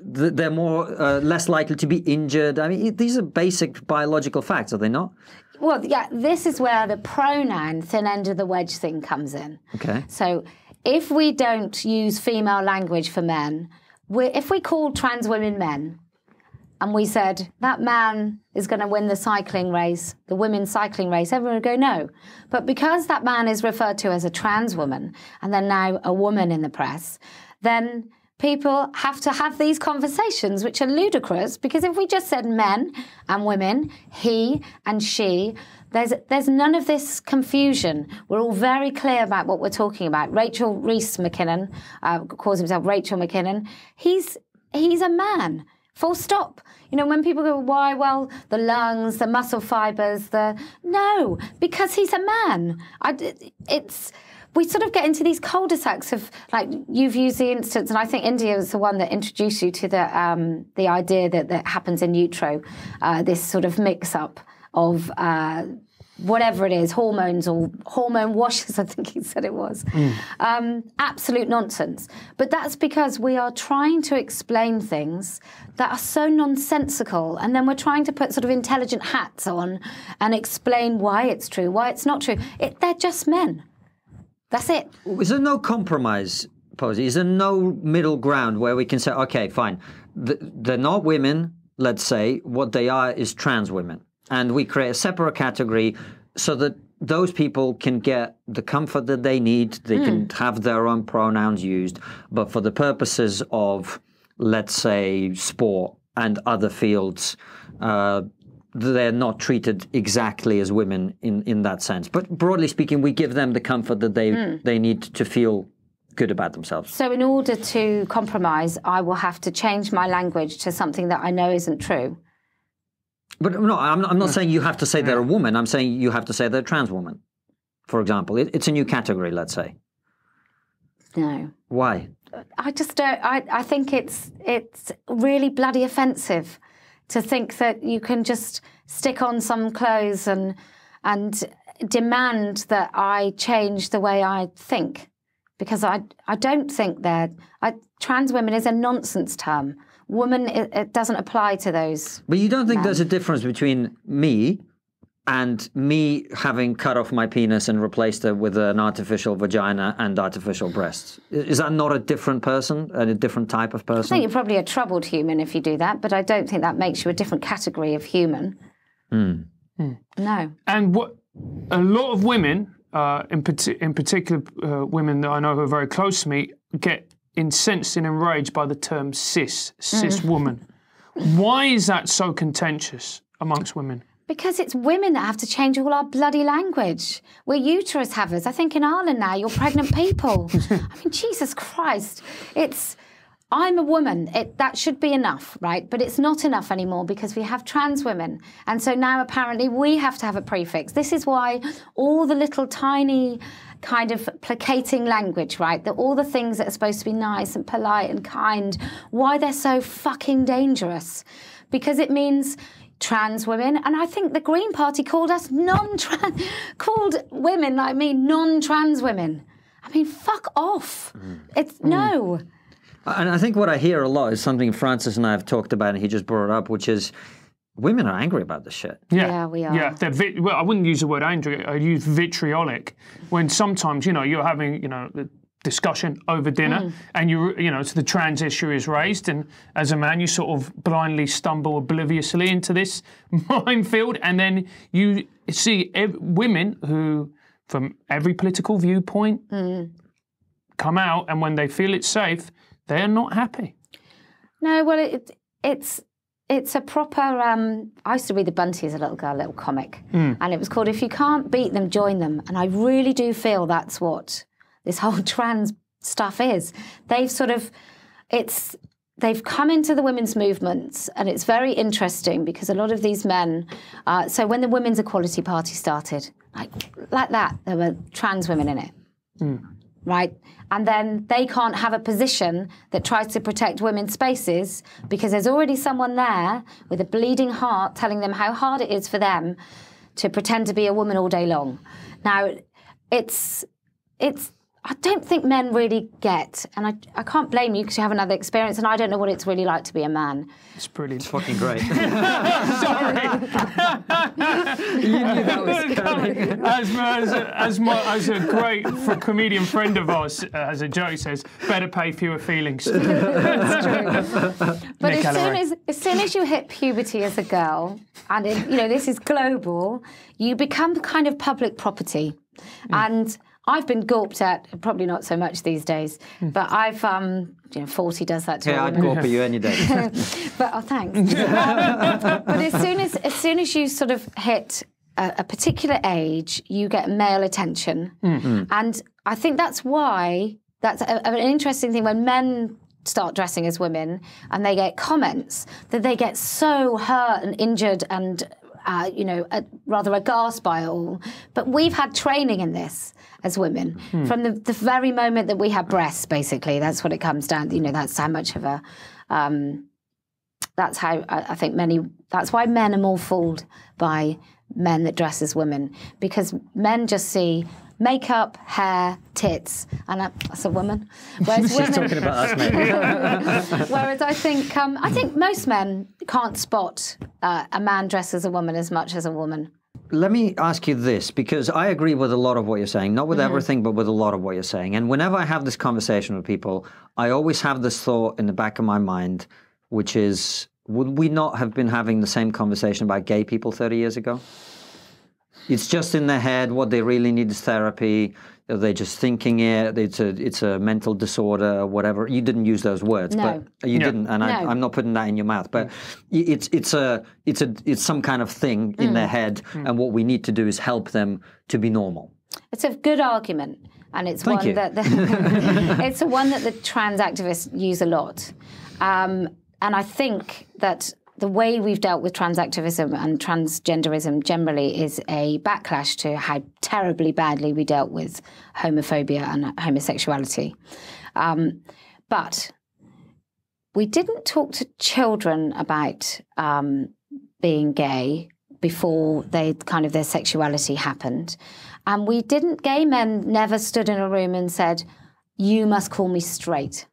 They're more less likely to be injured. I mean, these are basic biological facts, are they not? Well, yeah, this is where the pronoun thin end of the wedge thing comes in. Okay. So if we don't use female language for men, if we call trans women men... And we said, that man is going to win the cycling race, the women's cycling race. Everyone would go, no. But because that man is referred to as a trans woman, and then now a woman in the press, then people have to have these conversations, which are ludicrous, because if we just said men and women, he and she, there's none of this confusion. We're all very clear about what we're talking about. Rachel Rees-McKinnon, calls himself Rachel McKinnon, he's a man. Full stop. You know, when people go, why? Well, the lungs, the muscle fibres, the... No, because he's a man. We sort of get into these cul-de-sacs of, like, you've used the instance, and I think India was the one that introduced you to the idea that happens in utero, this sort of mix-up of whatever it is, hormones or hormone washes, I think he said it was. Mm. Absolute nonsense. But that's because we are trying to explain things that are so nonsensical, and then we're trying to put sort of intelligent hats on and explain why it's true, why it's not true. They're just men. That's it. Is there no compromise, Posie? Is there no middle ground where we can say, okay, fine, they're not women, let's say. What they are is trans women. And we create a separate category so that those people can get the comfort that they need. They can have their own pronouns used. But for the purposes of, let's say, sport and other fields, they're not treated exactly as women in that sense. But broadly speaking, we give them the comfort that they need to feel good about themselves. So in order to compromise, I will have to change my language to something that I know isn't true. But no, I'm not saying you have to say they're a woman. I'm saying you have to say they're a trans woman, for example. It's a new category, let's say. No. Why? I just don't. I think it's really bloody offensive to think that you can just stick on some clothes and demand that I change the way I think, because I don't think trans women is a nonsense term. Woman, it doesn't apply to those. But you don't think there's a difference between me and me having cut off my penis and replaced it with an artificial vagina and artificial breasts? Is that not a different person and a different type of person? I think you're probably a troubled human if you do that, but I don't think that makes you a different category of human. Mm. Mm. No. And what a lot of women, in particular women that I know who are very close to me, get incensed and enraged by the term cis woman. Why is that so contentious amongst women? Because it's women that have to change all our bloody language. We're uterus havers. I think in Ireland now, you're pregnant people. I mean, Jesus Christ. I'm a woman. That should be enough, right? But it's not enough anymore because we have trans women. And so now apparently we have to have a prefix. This is why all the little tiny kind of placating language, right? All the things that are supposed to be nice and polite and kind, why they're so fucking dangerous. Because it means trans women, and I think the Green Party called us non-trans, called women like me non-trans women. I mean, fuck off. It's no. And I think what I hear a lot is something Francis and I have talked about, and he just brought it up, which is women are angry about this shit. Yeah we are. Yeah, well, I wouldn't use the word angry. I'd use vitriolic. When sometimes, you know, you're having, you know, the discussion over dinner, and you know, so the trans issue is raised, and as a man, you sort of blindly stumble obliviously into this minefield, and then you see women who, from every political viewpoint, come out, and when they feel it's safe, they are not happy. No, well, it's a proper... I used to read the Bunty as a little girl, a little comic, and it was called If You Can't Beat Them, Join Them. And I really do feel that's what this whole trans stuff is. They've sort of... They've come into the women's movements, and it's very interesting because a lot of these men... so when the Women's Equality Party started, like that, there were trans women in it. Mm. Right? And then they can't have a position that tries to protect women's spaces because there's already someone there with a bleeding heart telling them how hard it is for them to pretend to be a woman all day long. Now, I don't think men really get, and I can't blame you because you have another experience, and I don't know what it's really like to be a man. It's brilliant. It's fucking great. Sorry. You knew that was coming. As a great comedian friend of ours, as a joke says, better pay fewer feelings. That's true. But as soon as you hit puberty as a girl, and you know this is global, you become kind of public property. And I've been gulped at, probably not so much these days, but I've, you know, 40 does that to women. I'd gulp at you any day. But, oh, thanks. But as soon as you sort of hit a particular age, you get male attention. Mm-hmm. And I think that's why, that's an interesting thing, when men start dressing as women and they get comments, that they get so hurt and injured and you know, rather aghast by all. But we've had training in this as women from the very moment that we had breasts, basically. That's what it comes down to. You know, that's how much of a... that's how I think many... That's why men are more fooled by men that dress as women, because men just see... makeup, hair, tits, and that's a woman. Whereas She's women, talking about us, mate. Whereas I think most men can't spot a man dressed as a woman as much as a woman. Let me ask you this, because I agree with a lot of what you're saying, not with everything, but with a lot of what you're saying. And whenever I have this conversation with people, I always have this thought in the back of my mind, which is, would we not have been having the same conversation about gay people 30 years ago? It's just in their head. What they really need is therapy. They're just thinking it. It's a mental disorder, whatever. You didn't use those words, but you didn't, and I'm not putting that in your mouth. But it's some kind of thing in their head, and what we need to do is help them to be normal. It's a good argument, and it's it's one that the trans activists use a lot, and I think that. The way we've dealt with trans activism and transgenderism generally is a backlash to how terribly badly we dealt with homophobia and homosexuality. But we didn't talk to children about being gay before their sexuality happened. And we didn't, gay men never stood in a room and said, "You must call me straight."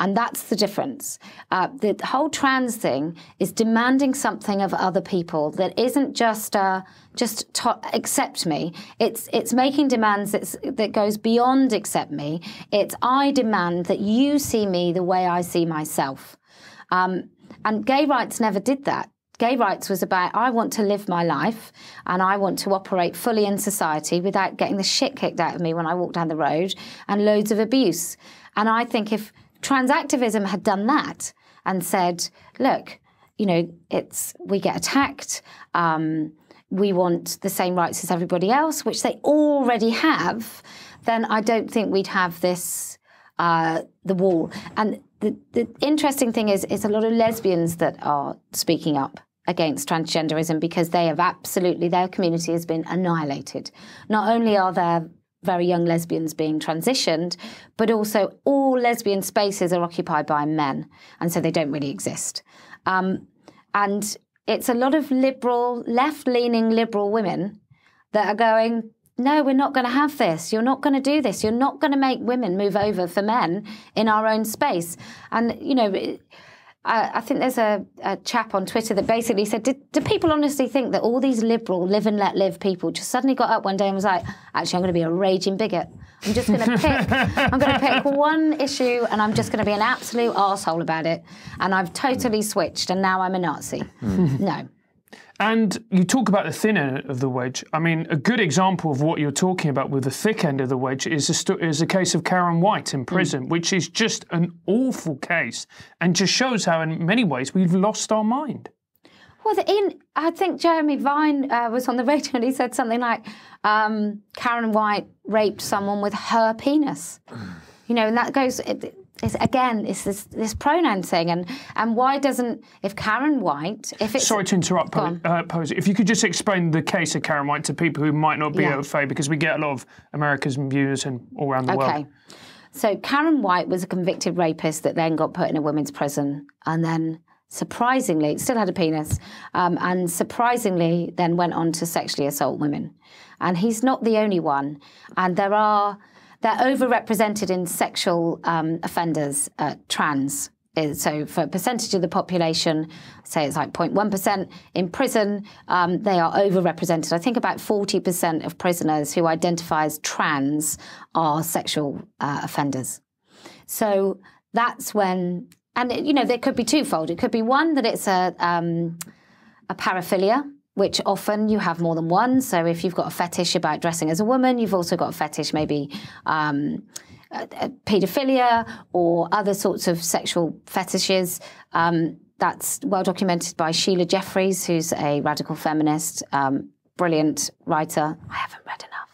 And that's the difference. The whole trans thing is demanding something of other people that isn't just accept me. It's making demands that goes beyond accept me. It's I demand that you see me the way I see myself. And gay rights never did that. Gay rights was about, I want to live my life and I want to operate fully in society without getting the shit kicked out of me when I walk down the road and loads of abuse. And I think if trans activism had done that and said, look, you know, we get attacked, we want the same rights as everybody else, which they already have, then I don't think we'd have this, the wall. And the interesting thing is a lot of lesbians that are speaking up against transgenderism because they have absolutely, their community has been annihilated. Not only are there very young lesbians being transitioned, but also all lesbian spaces are occupied by men, and so they don't really exist. And it's a lot of liberal, left-leaning liberal women that are going, no, we're not going to have this. You're not going to do this. You're not going to make women move over for men in our own space. And, you know, I think there's a chap on Twitter that basically said, do people honestly think that all these liberal live and let live people just suddenly got up one day and was like, actually, I'm going to be a raging bigot. I'm just going to pick, I'm going to pick one issue and I'm just going to be an absolute arsehole about it. And I've totally switched and now I'm a Nazi. No. And you talk about the thin end of the wedge. I mean, a good example of what you're talking about with the thick end of the wedge is a case of Karen White in prison, which is just an awful case and just shows how in many ways we've lost our mind. Well, I think Jeremy Vine was on the radio and he said something like, Karen White raped someone with her penis. You know, and that goes... It's this pronoun thing, and why doesn't, if Karen White... Sorry to interrupt, Posie. If you could just explain the case of Karen White to people who might not be au fait, because we get a lot of America's viewers and all around the world. Okay. So Karen White was a convicted rapist that then got put in a women's prison, and then, surprisingly, still had a penis, and surprisingly then went on to sexually assault women. And he's not the only one. And there are... They're overrepresented in sexual offenders, trans. So for a percentage of the population, say it's like 0.1%, in prison, they are overrepresented. I think about 40% of prisoners who identify as trans are sexual offenders. So that's when, and, you know, there could be twofold. It could be one, that it's a paraphilia, which often you have more than one. So if you've got a fetish about dressing as a woman, you've also got a fetish maybe paedophilia or other sorts of sexual fetishes. That's well documented by Sheila Jeffreys, who's a radical feminist, brilliant writer. I haven't read enough.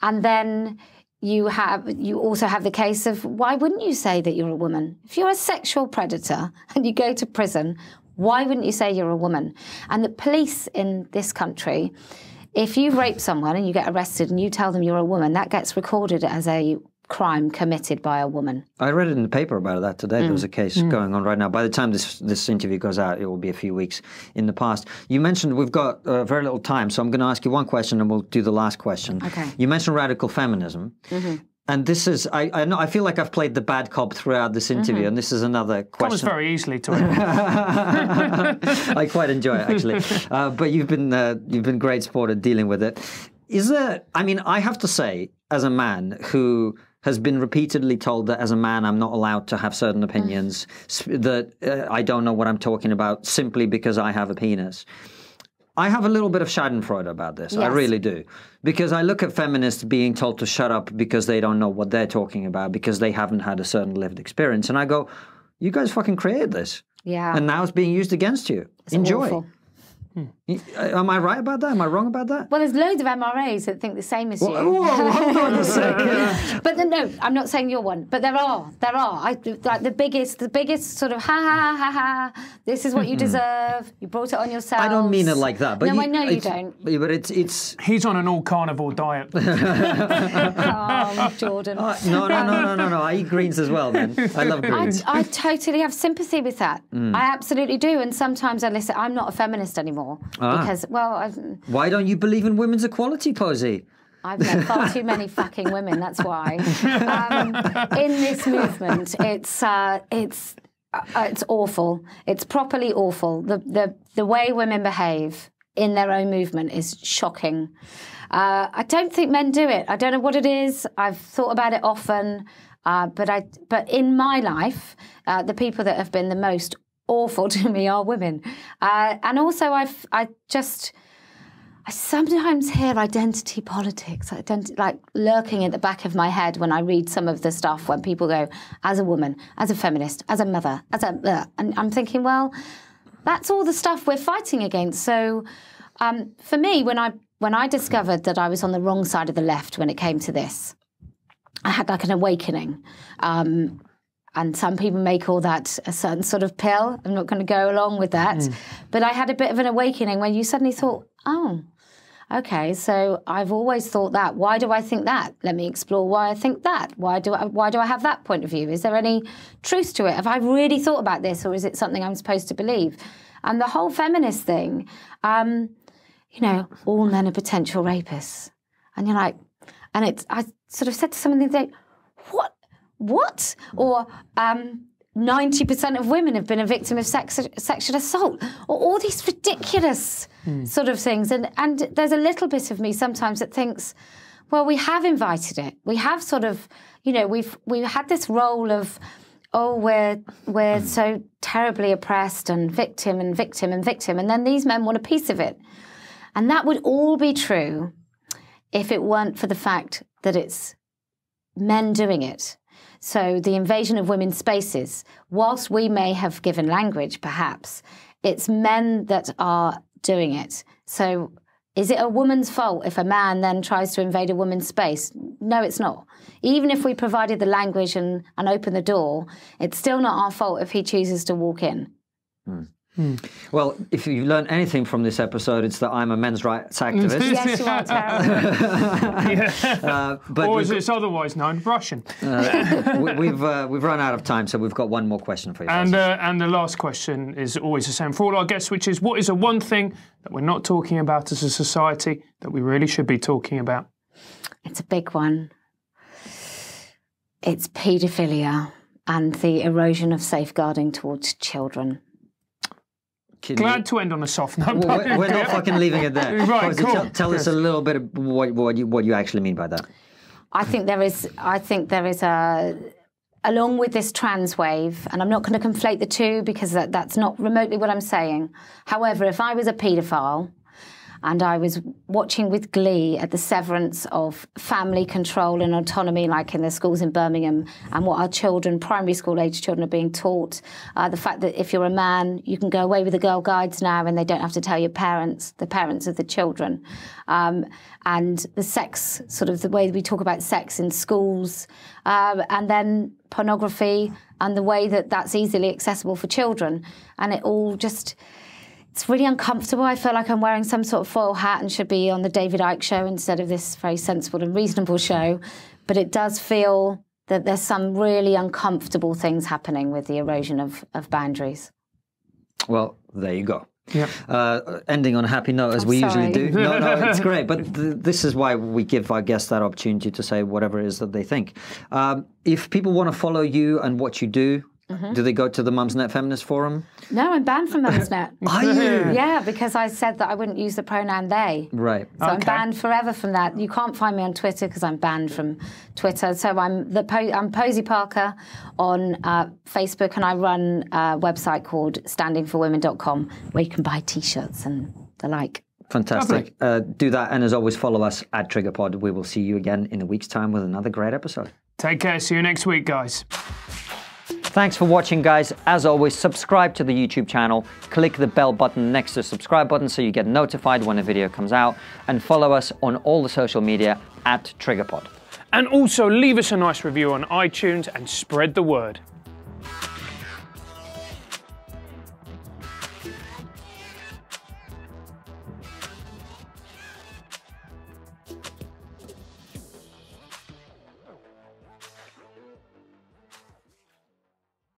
And then you also have the case of, why wouldn't you say that you're a woman? If you're a sexual predator and you go to prison, why wouldn't you say you're a woman? And the police in this country, if you rape someone and you get arrested and you tell them you're a woman, that gets recorded as a crime committed by a woman. I read it in the paper about that today. There was a case going on right now. By the time this interview goes out, it will be a few weeks in the past. You mentioned we've got very little time, so I'm going to ask you one question and we'll do the last question. Okay. You mentioned radical feminism. And this is, I know, I feel like I've played the bad cop throughout this interview, and this is another question. Comes very easily to it. I quite enjoy it, actually. But you've been great sport at dealing with it. Is there, I mean, I have to say, as a man who has been repeatedly told that as a man I'm not allowed to have certain opinions, that I don't know what I'm talking about simply because I have a penis, I have a little bit of schadenfreude about this. Yes. I really do. Because I look at feminists being told to shut up because they don't know what they're talking about, because they haven't had a certain lived experience. And I go, you guys fucking created this. Yeah. And now it's being used against you. It's enjoy. Awful. Am I right about that? Am I wrong about that? Well, there's loads of MRAs that think the same as you. Whoa, hold on a second. But no, I'm not saying you're one. But there are. Like the biggest sort of This is what you deserve. You brought it on yourself. I don't mean it like that. But no, I know you don't. But it's. He's on an all carnivore diet. Jordan. No. I eat greens as well, man. I love greens. I totally have sympathy with that. I absolutely do. And sometimes I listen. I'm not a feminist anymore. Because, well, why don't you believe in women's equality, Posie? I've met far too many fucking women. That's why. In this movement, it's awful. It's properly awful. The way women behave in their own movement is shocking. I don't think men do it. I don't know what it is. I've thought about it often, but in my life, the people that have been the most awful to me are women. And also I sometimes hear identity politics, like lurking at the back of my head when I read some of the stuff when people go, as a woman, as a feminist, as a mother, and I'm thinking, well, that's all the stuff we're fighting against. So for me, when I discovered that I was on the wrong side of the left when it came to this, I had like an awakening. And some people may call that a certain sort of pill. I'm not going to go along with that. But I had a bit of an awakening when you suddenly thought, oh, okay, so I've always thought that. Why do I think that? Let me explore why I think that. Why do I have that point of view? Is there any truth to it? Have I really thought about this, or is it something I'm supposed to believe? And the whole feminist thing, you know, all men are potential rapists. And you're like, and it's, I sort of said to someone the other day, what? Or 90% of women have been a victim of sexual assault, or all these ridiculous sort of things. And there's a little bit of me sometimes that thinks, well, we have invited it. We have sort of, you know, we've had this role of, oh, we're so terribly oppressed and victim and victim and victim. And then these men want a piece of it. And that would all be true if it weren't for the fact that it's men doing it. So the invasion of women's spaces, whilst we may have given language, perhaps, it's men that are doing it. So is it a woman's fault if a man then tries to invade a woman's space? No, it's not. Even if we provided the language and opened the door, it's still not our fault if he chooses to walk in. Well, if you learn anything from this episode, it's that I'm a men's rights activist. Yes, you are, Tara. But or as it's otherwise known, Russian. We've run out of time, so we've got one more question for you. And the last question is always the same for all our guests, which is, what is the one thing that we're not talking about as a society that we really should be talking about? It's a big one. It's paedophilia and the erosion of safeguarding towards children. Glad to end on a soft note. Well, we're not fucking leaving it there. Right, cool. Tell us a little bit of what you actually mean by that. I think there is a along with this trans wave, and I'm not going to conflate the two because that's not remotely what I'm saying. However, if I was a paedophile and I was watching with glee at the severance of family control and autonomy, like in the schools in Birmingham, and what our children, primary school age children, are being taught, the fact that if you're a man, you can go away with the girl guides now and they don't have to tell your parents, the parents of the children. And the sex, sort of the way that we talk about sex in schools, and then pornography and the way that that's easily accessible for children. And it all just... it's really uncomfortable. I feel like I'm wearing some sort of foil hat and should be on the David Icke show instead of this very sensible and reasonable show. But it does feel that there's some really uncomfortable things happening with the erosion of boundaries. Well, there you go. Yeah. Ending on a happy note, as we usually do. No, no, it's great. But this is why we give our guests that opportunity to say whatever it is that they think. If people want to follow you and what you do, mm-hmm. do they go to the Mumsnet Feminist Forum? No, I'm banned from Mumsnet. Are you? Yeah, because I said that I wouldn't use the pronoun they. Right. So okay. I'm banned forever from that. You can't find me on Twitter because I'm banned from Twitter. So I'm Posie Parker on Facebook, and I run a website called standingforwomen.com where you can buy T-shirts and the like. Fantastic. Do that, and as always, follow us at TriggerPod. We will see you again in a week's time with another great episode. Take care. See you next week, guys. Thanks for watching, guys. As always, subscribe to the YouTube channel, click the bell button next to the subscribe button so you get notified when a video comes out, and follow us on all the social media at TriggerPod. And also leave us a nice review on iTunes and spread the word.